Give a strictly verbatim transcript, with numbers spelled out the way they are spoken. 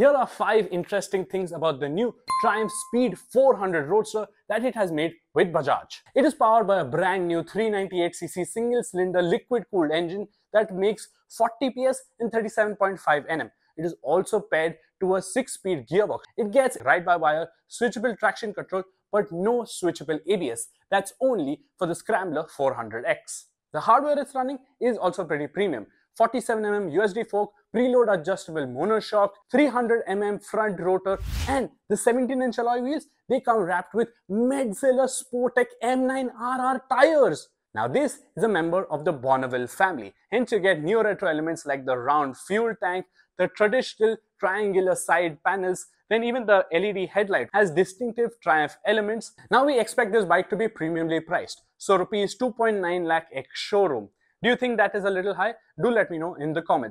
Here are five interesting things about the new Triumph Speed four hundred Roadster that it has made with Bajaj. It is powered by a brand new three ninety-eight c c single-cylinder liquid-cooled engine that makes forty p s and thirty-seven point five newton meters. It is also paired to a six-speed gearbox. It gets ride-by-wire switchable traction control but no switchable A B S. That's only for the Scrambler four hundred X. The hardware it's running is also pretty premium. forty-seven millimeter U S D fork, preload adjustable monoshock, three hundred millimeter front rotor, and the seventeen inch alloy wheels, they come wrapped with Metzeler Sportec M nine R R tires. Now this is a member of the Bonneville family, hence you get new retro elements like the round fuel tank, the traditional triangular side panels, then even the L E D headlight has distinctive Triumph elements. Now we expect this bike to be premiumly priced, so rupees two point nine lakh ex showroom. Do you think that is a little high? Do let me know in the comments.